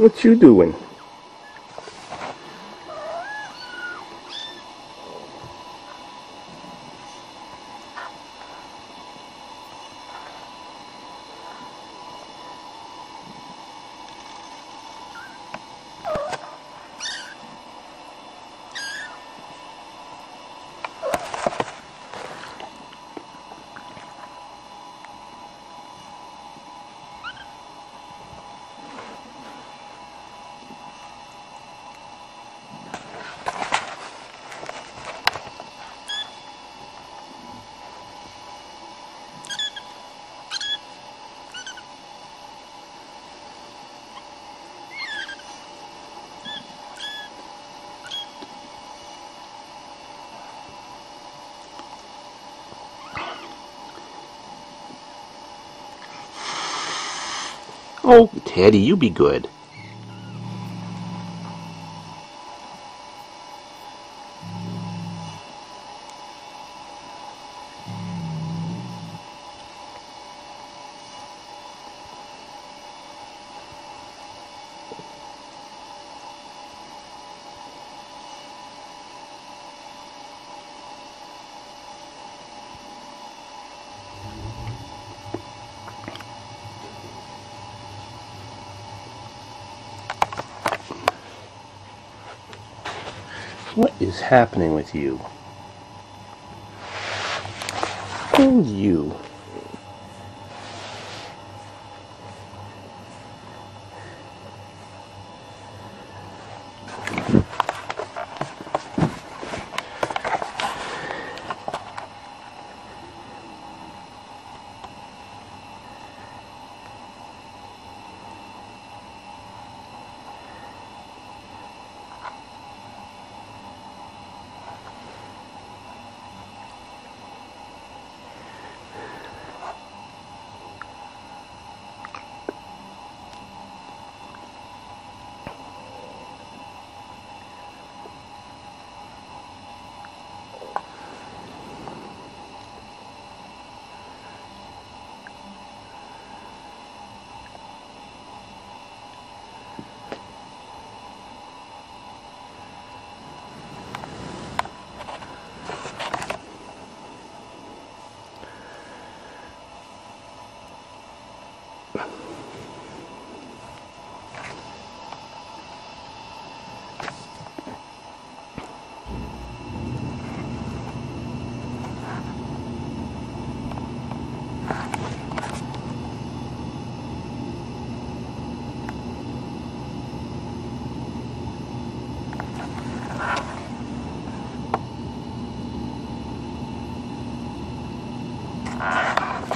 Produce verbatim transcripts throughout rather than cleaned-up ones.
What you doing? Oh, Teddy, you be good. What is happening with you? Who you?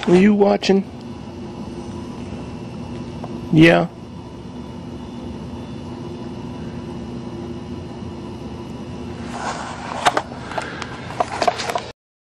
Are you watching? Yeah.